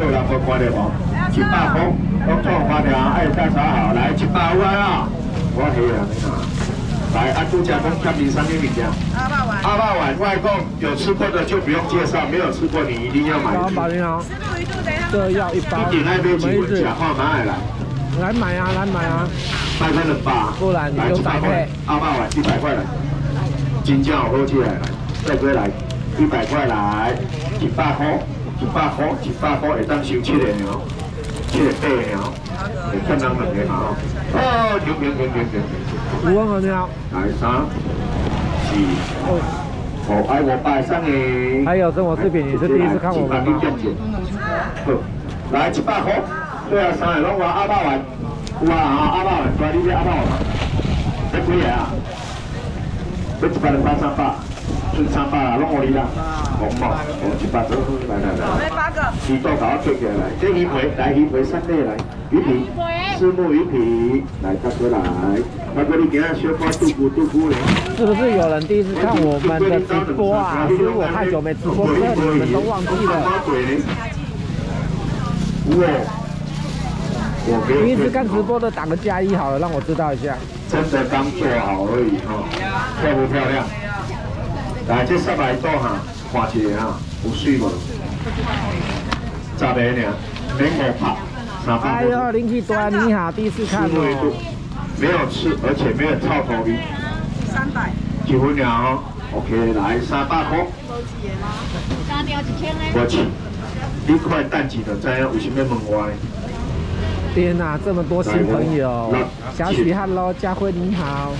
做人无看着无，100公，我讲看着爱干啥好，来100块啊！我系啊，来阿杜家公家里三件物件，200碗外公有吃过的就不用介绍，没有吃过你一定要买。老板你好，这要100。弟弟那边几位讲话蛮爱来。 来买啊，来买啊！8块8，不然你就100块。200碗100块来，金价好起来，再过来100块来，100块，会当收7个猫，7个8个猫，会看人2个猫。哦，行。5万个猫。来3、4。 我爱我摆上你。还有生活视频，你是第一次看我们吗？来100块。 对啊，上海龙王200碗，有啊啊200碗，抓你只200碗，这几个啊？这100、200、300，300啦，拢我哩啦，红毛，100多，来。8个。你多搞几个来？这鱼皮，来鱼皮3类来，鱼皮，虱目鱼皮，来拿出来。拿过来给俺学包肚骨嘞。是不是有人第一次看我们的直播啊？因为我太久没直播了，你们都忘记了。哇！ 你一直看直播的，打个+1好了，让我知道一下。真的刚做好而已哈、哦，漂不漂亮？来，这300多哈，看一下哈，有水无？10个呢，免5拍，300。哎呦，林奇端你好，第一次看哦。没有吃，而且没有臭头皮。300。结婚了哦 ，OK， 来300块。我去，你快淡季的，再有啥要问我嘞？ 天哪、啊，这么多新朋友！小许 ，Hello， 佳慧你好。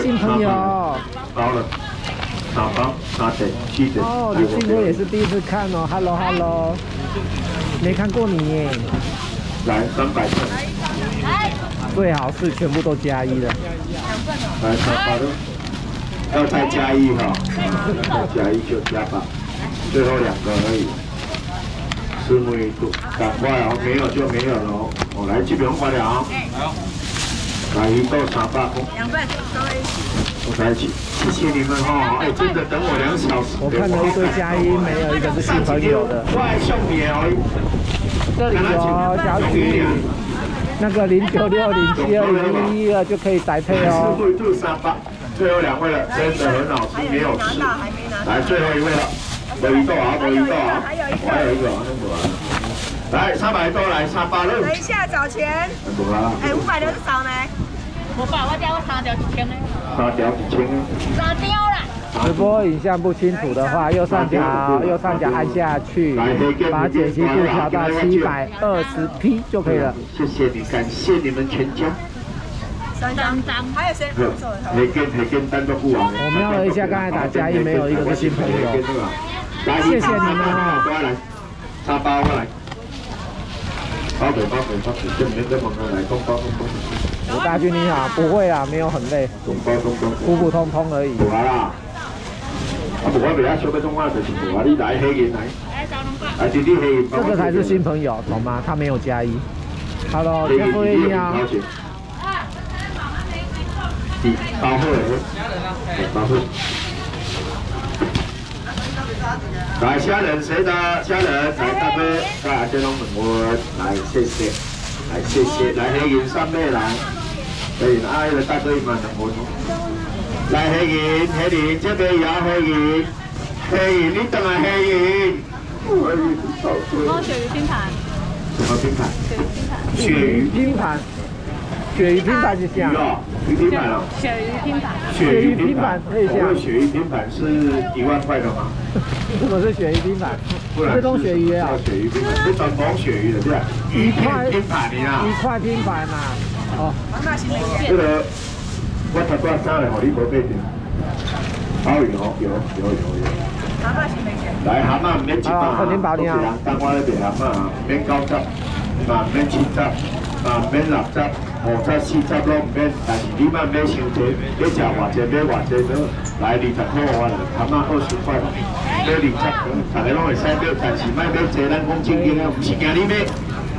新朋友。包了，3包，3点，7点。哦，李新哥也是第一次看哦 ，Hello， 没看过你耶。来300份。最好是全部都+1的。来3包，要再+1哈，再+1就+8，最后2个而已。 是没多，赶快哦，没有就没有了哦。我来这边快点啊！来一个300块，2份，我在一起，谢谢你们哦！哎，真的等我2小时。我看到一堆+1，没有一个是新朋友的。快送你哦！这里哦，小许，那个096072011就可以宅配哦。4度3包，最后2位了，真的很好吃，没有吃。来，最后一位了。 没一个啊，还有一个啊，来300多，来386。等一下找钱。哎，500就是少呢。我掉我3条1000呢。3条1000。咋掉了？直播影像不清楚的话，右上角按下去，把解析度调到720P 就可以了。谢谢你，感谢你们全家。 3张，还有谁？没跟单都不完。我瞄了一下，刚才打+1没有一个是新朋友。谢谢你们啊！过来，3包过来。包给，这里面这么多来，公包。吴大军你好，不会啊，没有很累。公包，普通而已。不来啦！我比较熟的中华就是我，你来黑人来。来，弟弟黑。这个才是新朋友，懂吗？他没有+1。Hello， 杰夫你好。 包货，来虾仁谁的？虾仁来大杯，来这种粉锅，来谢谢，来黑银3杯来，黑银爱的大哥一碗粉锅，来黑银这边也黑银你等下黑银，我鳕鱼拼盘，什么拼盘？鳕鱼拼盘。 鳕鱼拼盘是这样，鱼拼盘啊，鳕鱼拼盘可以这样。鳕鱼拼盘是1万块的吗？什么是鳕鱼拼盘？不然这种鳕鱼啊，鳕鱼拼盘，这种光鳕鱼的对吧？1块拼盘啊，哦，这个我才挂三嘞，好，你无买着。鲍鱼哦，有。蛤蟆是没钱。来蛤蟆唔免100，等我咧卖蛤蟆啊，免90，啊免70，啊免60。 50、40都唔免，但是你嘛买伤多，要食偌济买偌济多，来20块我来，他妈20块，买20块，大家拢会使买，但是莫买济，咱讲正经啊，唔是惊你买，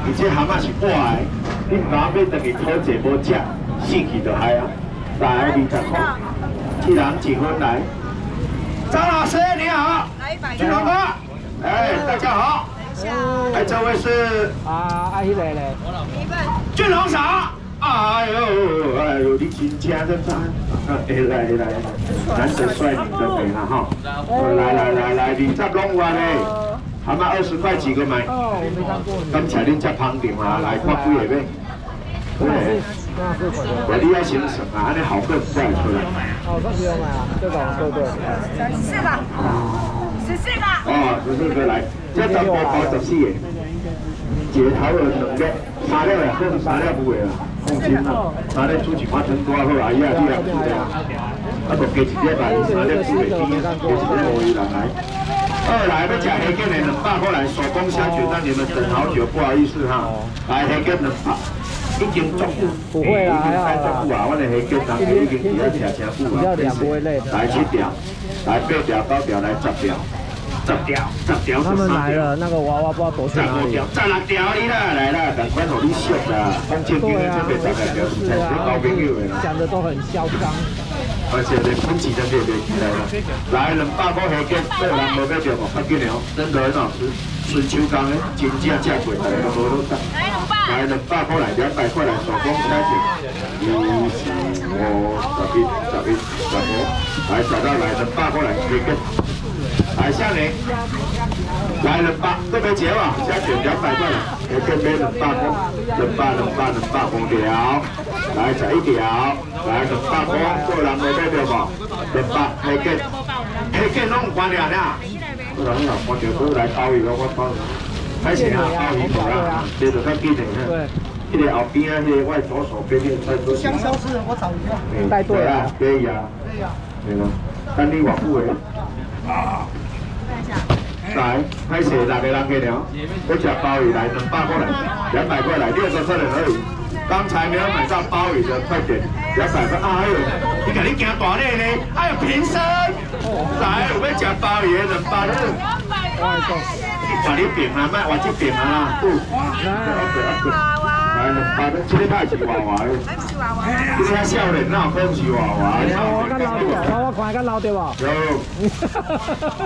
而且蛤蟆是活的，你唔敢买，等于烤济无食，死去就害啊！来20块，一人1份来。张老师你好，俊龙哥，哎，大家好。 谢哎，这位是啊，阿姨来嘞，我老婆。俊龙嫂，哎呦哎呦，你真正在干？哎来来，咱是帅你的肥了哈，来来来来，你这弄完嘞。 还卖20块几个买？哦，我没看过。刚才你在旁边嘛，来看几个呗。对。我你要先省啊，你好个再出来。哦，这不用买啊，这个对对。14个。哦，14个。哦，14个来，这咱包包14个。解头有2个，3个呀，这是3个不会啊，放心啦，3个出去花成多好啊，伊啊伊啊出的啊，啊个给1个吧，3个出的低，给1个可以啦，来。 二来要吃黑根的200块来手工虾卷，让你们等好久，不好意思哈。来黑根200，已经足够，不会啦，已经太足够啊！我的黑根人家已经比较吃成久啊，真是。来7条，来8条、9条，来10条，10条。他们来了，那个娃娃不知道躲去哪里。15条，15条你啦，来啦，赶快努力削啦！风景区的这边15条，才是高朋友的啦。讲的都很嚣张。 而且你本钱真的袂起来啦，来200块海鲜，这人无买着无，不紧了，真的很好吃，纯手工的，真正吃过来都无落单。来200块来，200块来，手工虾卷，15、10、11、15，来找到来200块来，海鲜，来向你，来200，这边结吧，虾卷200块来，海鲜买200块，200、200、200、200条。 来11条，来200块，做人袂歹对无？200，黑鸡拢关了啦。做人啊，关条都来包鱼咯，我包。开始啊，包鱼好啦，这就较紧嘞。对。迄个后边啊，迄个我左手边迄个菜都。香消吃，我找鱼了。带对啊，可以啊。对啊。对咯，等你外母的。啊。来，开始6个人了，要吃包鱼来200块来，200块来，6个人而已。 刚才没有买到鲍鱼的，快点！200块，哎呦，你看你行大内呢，哎呦，平身，来，我要吃鲍鱼的，200块。你把你饼啊，卖我这饼啊啦，不，娃娃，来200块，这里太是娃娃了，这里遐少年哪有讲是娃娃？我甲老掉，我看甲老掉无？有，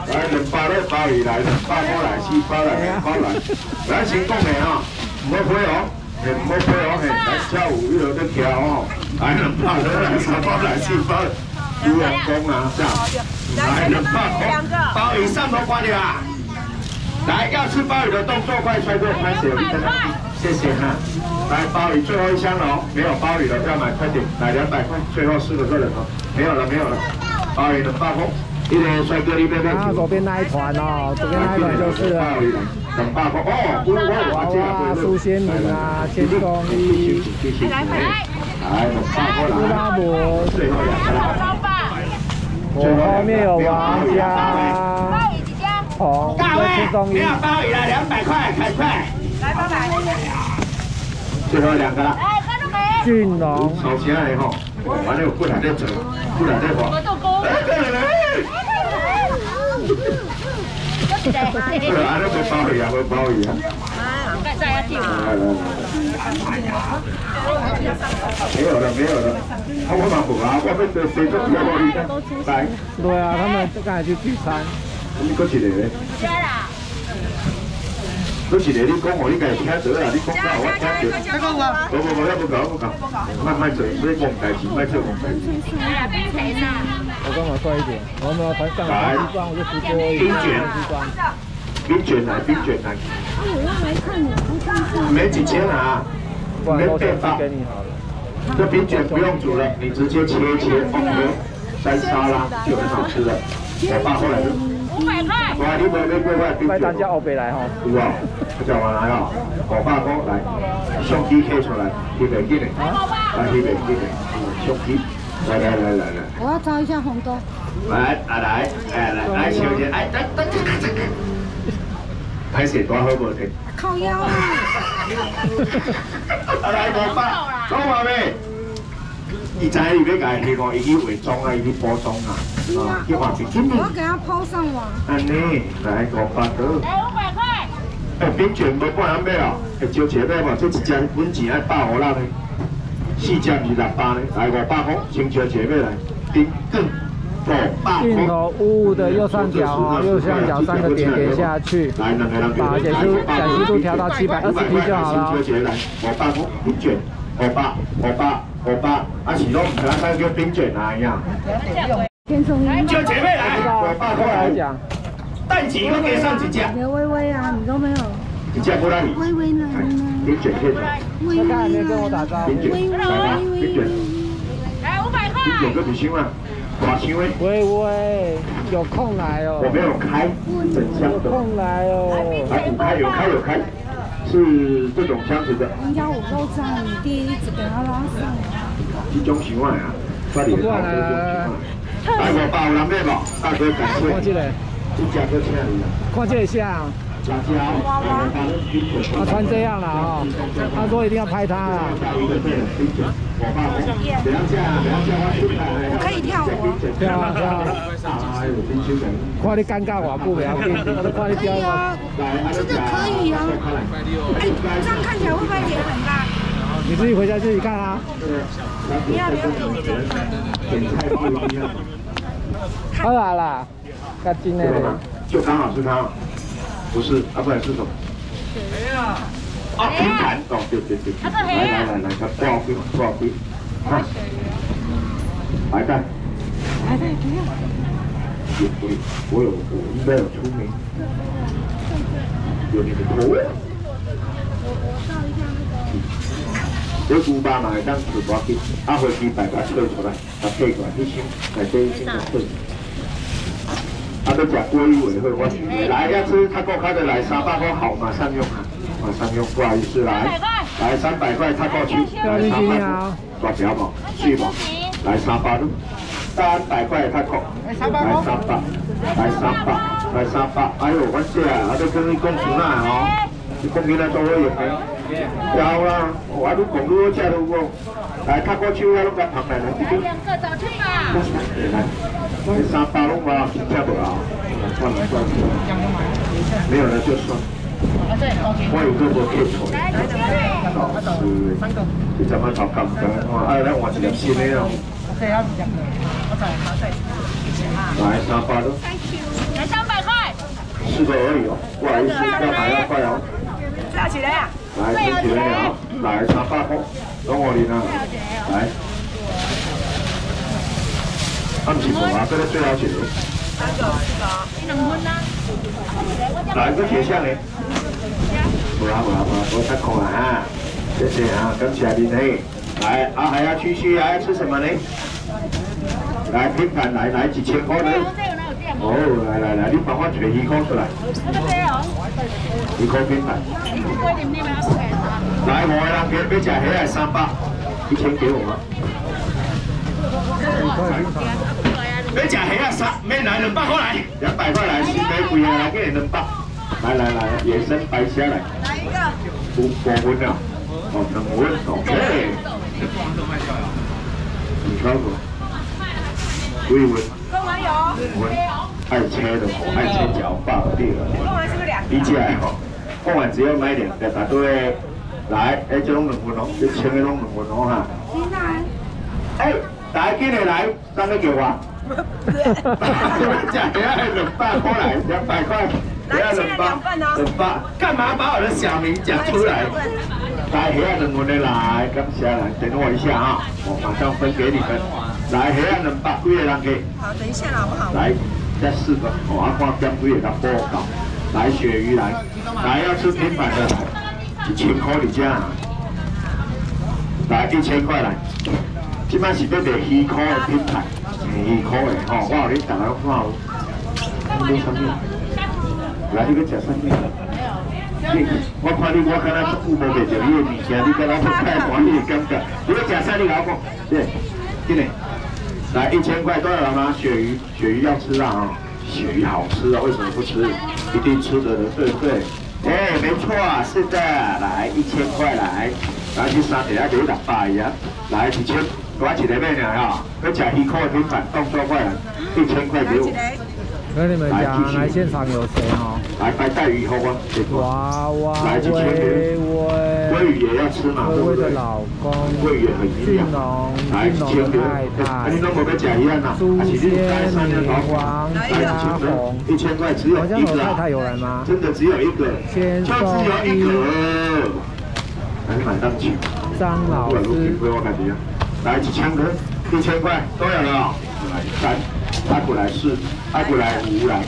来200块鲍鱼来，200块来，4包来，5包来，来成功的哦，唔好亏哦。 莫亏哦，嘿！来跳舞，一路在跳哦，来200块来，3包来，4包，有人工啊，这样，来200块，鲍鱼300块的啊，来要吃鲍鱼的动作快，快点拍手，谢谢哈！来鲍鱼最后一箱哦，没有鲍鱼的不要买，快点，来200块，最后4个人哦，没有了没有了，鲍鱼200块，一人帅哥一边边，左边那一团哦，左边那一团就是了。 200块哦，哇！苏仙女啊，千公一，来200块来，拉姆，我后面有王家，哦，千公一，鲍鱼来200块，快快，来200，最后2个了，俊龙，收起来以后，完了有过来再走，过来再跑。 啊，那个鲍鱼啊，鲍鱼啊！啊，再加一条。没有了，没有了。他们不啊，我们这谁都不要。来。对啊，他们刚才去聚餐。你搁一个嘞？加啦。搁一个，你讲我，你家听得啦，你讲到我听着。那个我。不，那不搞，不搞。慢做，你讲代志，慢做讲代志。哎呀，变肥啦！ 我刚好帅一点，我们团上来，我就直播冰卷，冰卷来。我来看你，没几千啊，没变大。这冰卷不用煮了，你直接切一切，放油，沾沙拉就很好吃了。我爸后来就500块。哇，你买500块冰卷。买单叫欧贝来哈。有啊，不叫我来啊，我爸讲来，相机开出来，去北京的，来去北京的，相机。 来，我要找一下红豆。来，小姐，哎，等，拍摄多好无听？靠腰啊！来，我爸，讲话未？伊知伊要家去讲，伊去化妆啊，伊去补妆啊，啊，去化妆。我给他抛上网。安尼，来我爸哥。来500块。哎，冰卷无半人买哦，会招钱买嘛？这一只本钱爱150人嘞。 4只28呢，来500块，先招一尾来，冰卷镜头五五的右上角啊，右上角三个点点下去，把解析度调到720p 就好了。阿喜龙，给他三个冰卷拿一样。叫姐妹来，我爸过来讲。蛋姐又给上几架？刘薇薇啊，你都没有。几架过来？薇薇呢？冰卷片。薇薇。他还没跟我打招呼。薇薇。冰卷。来500块。冰卷个比心嘛。 微微，有空来哦。我没有开整箱的。有空来哦。来补开，有开，是这种箱子的。人家我都在你第一次给他拉上。集中情况啊，抓紧点。来，我把我那边吧，大哥感谢。看这个，看这一下。他穿这样了哦，他说一定要拍他了。我可以跳舞。跳啊跳啊！看你尴尬我不了，我都看你跳啊。真的可以啊！哎，这样看起来会不会脸很大？你自己回家自己看啊。不要。好啦啦，干净嘞。就刚好是他。 不是，啊，不然是什么？谁呀？啊，平潭哦，对，来，他多少杯？啊，白带，不要。我应该有出名，有你的口味。我古巴嘛，当时我去，啊，回去把它退出来，把退出来，一星，把这一星退。 他都讲过一委会，我来要吃，他够开的来300块好，马上用，不好意思来，来300块他过去，来300，抓表嘛，去嘛，来300路，300块他过，来300，来300，哎呦，我这啊都跟你讲出来哦，你讲你那多会用没？有啦，我都讲多吃都够，来他过去我都讲旁边来，来2个早去吧。 300弄吧，新加坡啊，算了，没有了就算。我有个我可以抽，是，怎么找工的？哎，那我直接去那了。来300咯，来300块。4个而已哦，不好意思，要200块哦。拿起来啊！来，起来啊！来300块，等我领啊，来。 暗示我啊，这个最好吃。3個，你2分啦。哪一个学校呢？不啦，我太空了啊！谢谢啊，感谢你嘞。来，啊还要继续还要吃什么呢？来，平凡来几千块呢？哦，来，你帮我取2個出来。2個平凡。来，我让给别家黑来300，1000给我吗？ 别吃黑啊！没来200块来，200块来，新北贵啊，给200。来，野生白虾来。来一个。5公分啊！哦，5公分，OK。你挑过。5公分。公文有。爱切的，爱切脚，放对了。公文是不是2個？你起来哦，公文只要买2個，答对。来，哎，这种2分哦，这切的拢2分哦哈。你来。哎。 来，今日来，三个给我。假的，200過来，200塊，200，干嘛把我的小名讲出来？来，黑暗冷文的来，感谢来，等我一下啊，我马上分给你们。来，黑暗冷八，几个人给？好，等一下啦，好不好？来，这4個，我阿花姜几个人报告。来，鳕鱼来，来要吃平板的来，1000塊你家。来，1000塊来。 即摆是要卖魚殼的品牌，魚殼的吼，我有你大家看哦。你做啥物？来，你去食啥物？我看你，我敢若足久无卖着你的物件，你敢若不太欢喜的感觉？你要食啥？你甲我讲。对，真的。来1000塊多少吗？鳕魚要吃啊！哈，鳕魚好吃啊，为什么不吃？一定吃的人，对不对？哎，没错，是的。来1000塊来，拿去三碟啊，给600呀，来1000。 我一个买呢哈，要吃2個平板，动作快了，1000塊给我。跟你们讲，来现场有谁哈？来白带鱼好啊，哇哇，来1000給我。鮭魚也要吃嘛，對不對？鮭魚很營養，來清流，哎，你都冇得假一樣啦，而且你該三千老黃，來請人1000块只有一個啊，真的只有一個，就只有一個，來買上去，張老師，來1000颗，1000块都有了，來3，8过来4，8过来5來。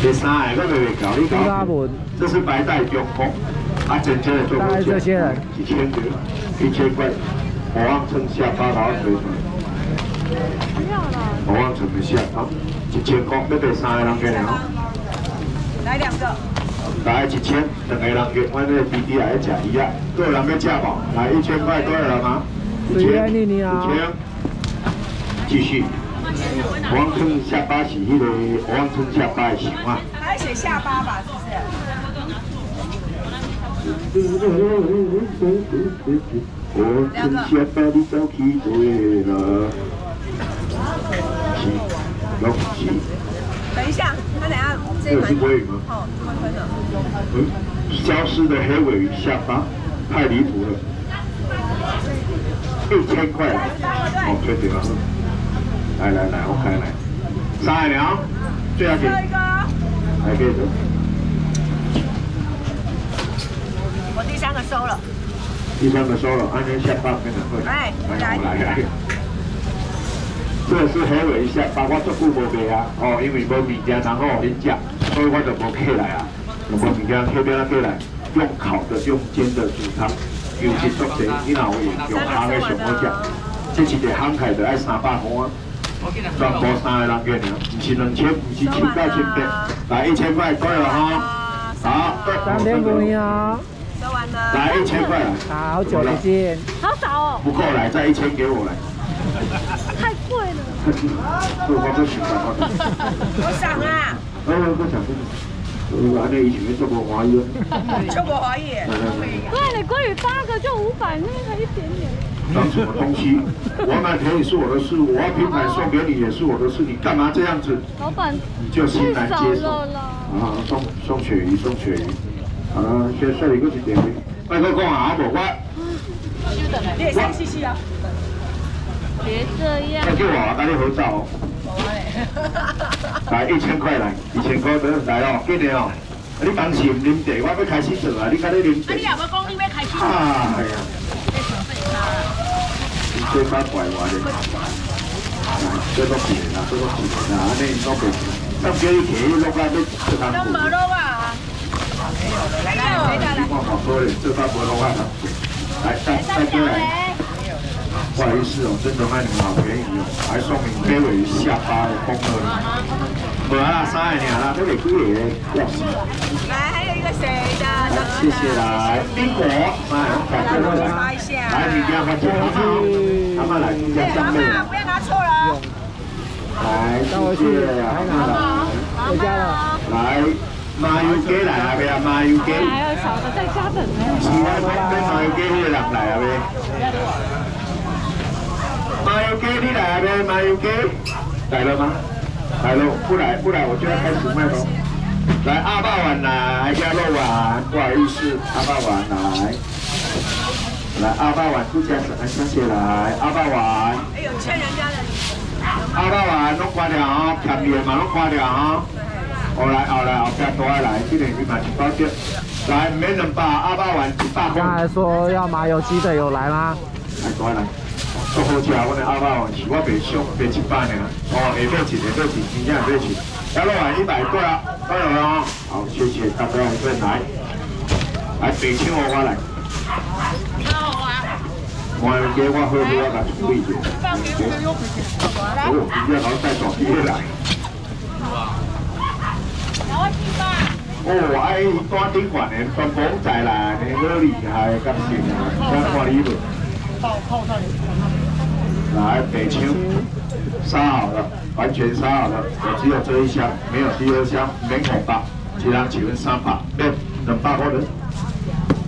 第三个，我们搞一搞，这是白带中风，啊，真正的中风这些人，1000个，1000块，我望成下巴老水准，我望成不下，好，1000块，要对三个人给了，来2个，来1000，2个人给，我那弟弟来吃一下，多少人要吃饱，来1000块多少人啊？1000，继续。 王村下巴是那个王村下巴的形啊，还要写下巴吧，是不是？王村下巴你早起做啦，老七。等一下，他等下这一盘。哦，快的。嗯，消失的黑尾鱼下巴，太离谱了。1000块，哦，对对了。 来 ，OK， 来，上来了，最要紧，还可以走。我第3个收了。第3个收了，安全下巴非常好。哎，来。这是黑尾虾，包括足久无卖啊，哦，因为无物件然后恁吃，所以我就无起来啊，无物件起边啊起来，用烤的、用煎的、煮汤，尤其做这，你若会用汤的上好吃，这是个慷慨的爱300块啊。 全部3个人给你，不是2000，不是7到1800，来1000块够了哈。好，3,500哦。收完了。来1000块了。好久不见。好少哦。不够来，再1000给我来。太贵了。我想啊。我想这个，我那以前做过华裔。做过华裔。对，你关于8个就500，那个一点点。 当什么东西？我买便宜是我的事，我要平板送给你也是我的事，你干嘛这样子？老板，你就欣然接受啊！送鳕鱼，送鳕鱼啊！先说一个是点鱼，麦克讲啊，无我。稍等，你也先试试啊！别这样。再给我，跟你合照。来1000块来，1000块得来哦，给你哦。你当时唔啉茶，我要开始做啊！你今日啉茶。啊，你也冇讲你要开始。啊，系啊。 最八怪话的，最多钱啦，最多钱啦，那多贵，那几钱落来都吃汤骨。都冇落啊！来，我好多嘞，最八不落啊！来，再过来。不好意思哦，真的卖你们好便宜哦，还送你黑尾下巴的风格。无啦，3个尔啦，都袂贵嘞。来，还有一个谁的？谢谢啦，冰果，来，发一下。来，你家发钱。 阿妈来，阿妈不要拿错了。来，谢谢阿妈，回家了。来，麻油鸡来啊，喂，麻油鸡。还有小的在家等呢。是啊，跟麻油鸡那个人来啊，喂。麻油鸡你来啊，喂，麻油鸡。来了吗？来了，不来我就要开始卖喽。来，阿爸碗来，鸭肉碗，不好意思，阿爸碗来。 来8碗不加水，谢谢来8碗。哎呦，欠人家的。8碗弄挂掉啊，甜面嘛弄挂掉啊。好来，后边多来，这里你买一包就。来，每人把8碗100。刚才说要麻油鸡的有来吗？来过来，做好吃，我的8碗是我袂俗，袂一般的。哦，下面一个，真正下面一100块啊，够了啊。好，谢谢大家再来。来，北京我来。 我喝不要来处理的，我直接拿带手机来。哦，哎，端顶管的，端公仔啦，你好厉害，感谢啊，我看你不？来，北青，杀好了，完全杀好了，我只有这一箱，没有第二箱，免恐怕，其他请问3把，对，2把或者。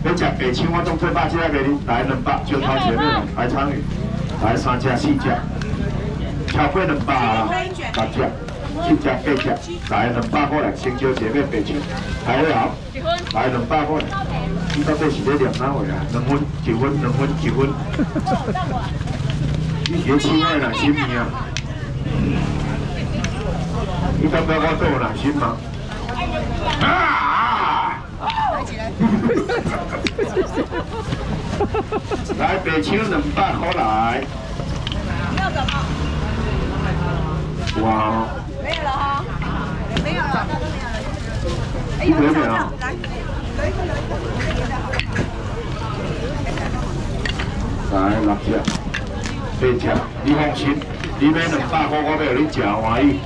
要食白青，我总最怕吃那个哩。来2把，就掏前面了。来鲳鱼，来3只4只，超过2把啦，8只。七只八只，大约200块，成交价要8千，还好，大约200块。你到底是在念哪位啊？2分，1分，2分，1分。你学七块哪行啊？你感觉我做哪行吗？啊！来8千200块来。你要怎么？ 哇！没有了哈，没有了，那都没有了。哎，来，6只，8只，你放心，你买200块，我要你吃欢喜。